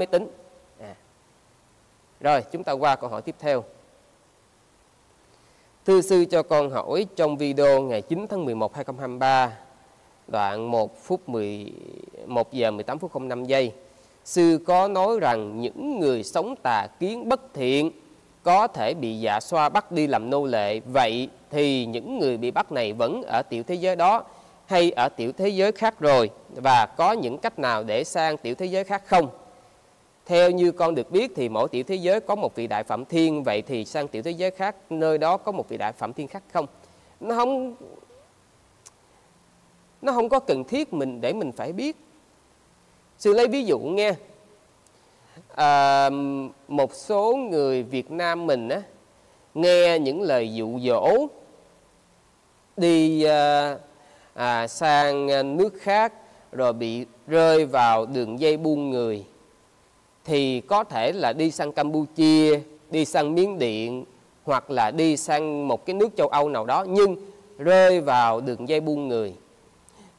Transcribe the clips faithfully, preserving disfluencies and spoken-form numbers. máy tính. À. Rồi, chúng ta qua câu hỏi tiếp theo. Thưa sư cho con hỏi, trong video ngày chín tháng mười một năm hai nghìn không trăm hai mươi ba, đoạn một phút mười một giờ mười tám phút không năm giây, sư có nói rằng những người sống tà kiến bất thiện có thể bị dạ xoa bắt đi làm nô lệ. Vậy thì những người bị bắt này vẫn ở tiểu thế giới đó hay ở tiểu thế giới khác rồi? Và có những cách nào để sang tiểu thế giới khác không? Theo như con được biết thì mỗi tiểu thế giới có một vị đại phạm thiên. Vậy thì sang tiểu thế giới khác, nơi đó có một vị đại phạm thiên khác không? Nó không, nó không có cần thiết mình để mình phải biết. Sư lấy ví dụ nghe. À, một số người Việt Nam mình á, nghe những lời dụ dỗ đi à, à, sang nước khác rồi bị rơi vào đường dây buôn người, thì có thể là đi sang Campuchia, đi sang Miến Điện, hoặc là đi sang một cái nước châu Âu nào đó, nhưng rơi vào đường dây buôn người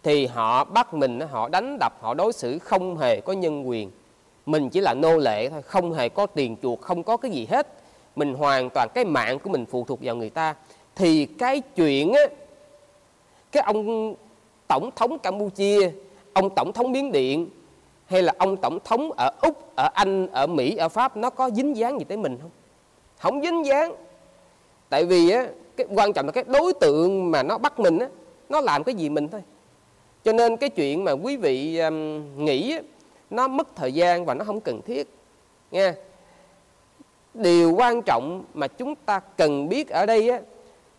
thì họ bắt mình, họ đánh đập, họ đối xử không hề có nhân quyền. Mình chỉ là nô lệ thôi, không hề có tiền chuộc, không có cái gì hết. Mình hoàn toàn, cái mạng của mình phụ thuộc vào người ta. Thì cái chuyện á, cái ông tổng thống Campuchia, ông tổng thống Miến Điện, hay là ông tổng thống ở Úc, ở Anh, ở Mỹ, ở Pháp, nó có dính dáng gì tới mình không? Không dính dáng. Tại vì á, cái quan trọng là cái đối tượng mà nó bắt mình á, nó làm cái gì mình thôi. Cho nên cái chuyện mà quý vị um, nghĩ á, nó mất thời gian và nó không cần thiết nha. Điều quan trọng mà chúng ta cần biết ở đây á,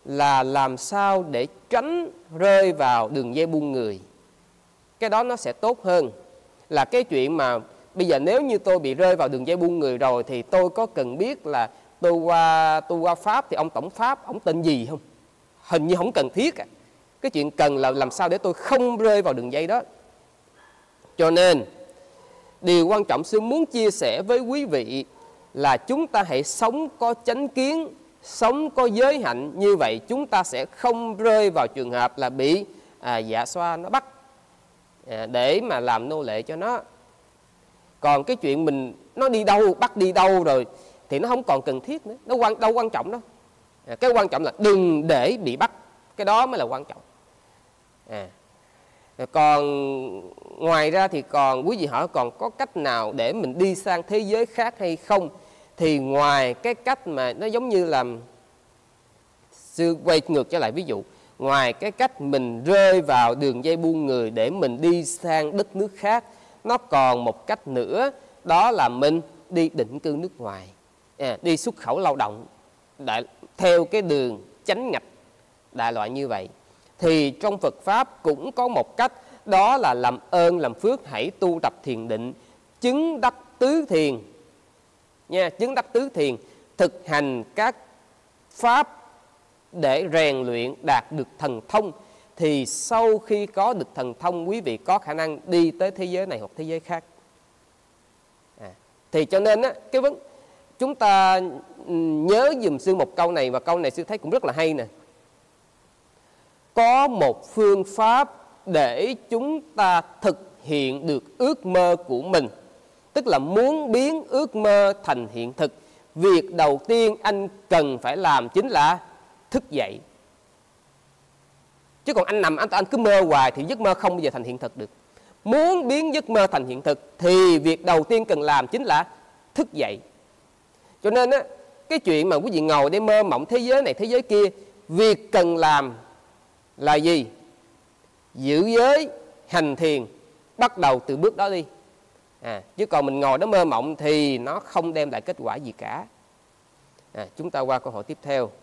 là làm sao để tránh rơi vào đường dây buôn người. Cái đó nó sẽ tốt hơn là cái chuyện mà bây giờ nếu như tôi bị rơi vào đường dây buôn người rồi thì tôi có cần biết là tôi qua, tôi qua Pháp thì ông tổng Pháp ông tên gì không? Hình như không cần thiết à. Cái chuyện cần là làm sao để tôi không rơi vào đường dây đó. Cho nên điều quan trọng sư muốn chia sẻ với quý vị là chúng ta hãy sống có chánh kiến, sống có giới hạnh. Như vậy chúng ta sẽ không rơi vào trường hợp là bị à, dạ xoa nó bắt à, để mà làm nô lệ cho nó. Còn cái chuyện mình nó đi đâu, bắt đi đâu rồi thì nó không còn cần thiết nữa. Nó quan, đâu quan trọng đâu. À, cái quan trọng là đừng để bị bắt. Cái đó mới là quan trọng. À. Còn ngoài ra thì còn quý vị hỏi còn có cách nào để mình đi sang thế giới khác hay không? Thì ngoài cái cách mà nó giống như là, sư quay ngược trở lại ví dụ, ngoài cái cách mình rơi vào đường dây buôn người để mình đi sang đất nước khác, nó còn một cách nữa, đó là mình đi định cư nước ngoài, à, đi xuất khẩu lao động đại, theo cái đường chánh ngạch đại loại như vậy. Thì trong Phật Pháp cũng có một cách, đó là làm ơn, làm phước, hãy tu tập thiền định, chứng đắc tứ thiền. Nha, chứng đắc tứ thiền, thực hành các Pháp để rèn luyện đạt được thần thông. Thì sau khi có được thần thông, quý vị có khả năng đi tới thế giới này hoặc thế giới khác. À, thì cho nên á, cái vấn, chúng ta nhớ dùm sư một câu này, và câu này sư thấy cũng rất là hay nè. Có một phương pháp để chúng ta thực hiện được ước mơ của mình, tức là muốn biến ước mơ thành hiện thực. Việc đầu tiên anh cần phải làm chính là thức dậy. Chứ còn anh nằm, anh, anh cứ mơ hoài thì giấc mơ không bao giờ thành hiện thực được. Muốn biến giấc mơ thành hiện thực thì việc đầu tiên cần làm chính là thức dậy. Cho nên á, cái chuyện mà quý vị ngồi để mơ mộng thế giới này thế giới kia, việc cần làm là gì? Giữ giới, hành thiền, bắt đầu từ bước đó đi. À, chứ còn mình ngồi đó mơ mộng thì nó không đem lại kết quả gì cả. À, chúng ta qua câu hỏi tiếp theo.